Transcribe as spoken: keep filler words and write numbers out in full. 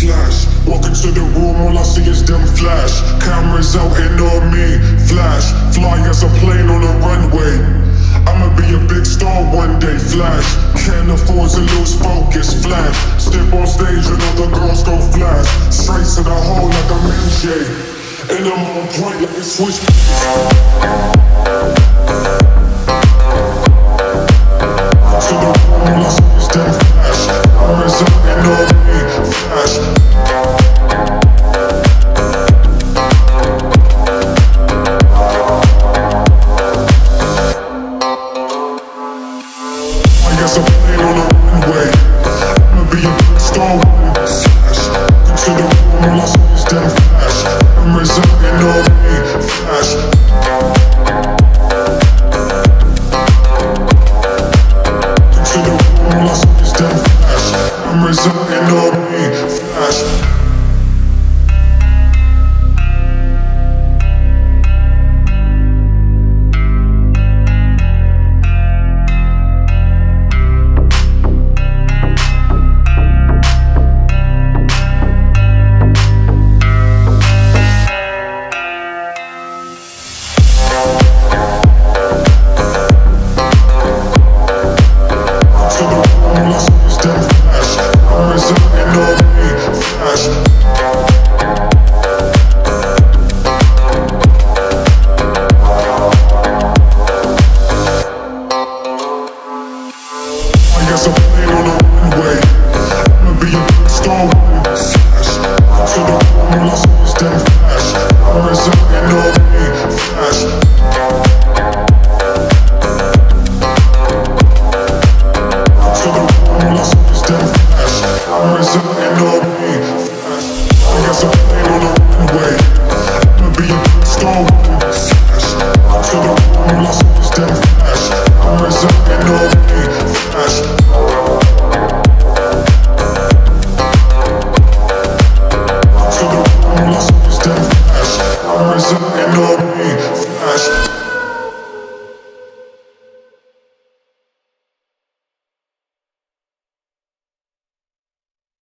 Flash. Walk into the room, all I see is them flash. Cameras out and on me, flash. Fly as a plane on a runway. I'ma be a big star one day, flash. Can't afford to lose focus, flash. Step on stage and all the girls go flash. Straight to the hole like a M J. And I'm on point like a switch.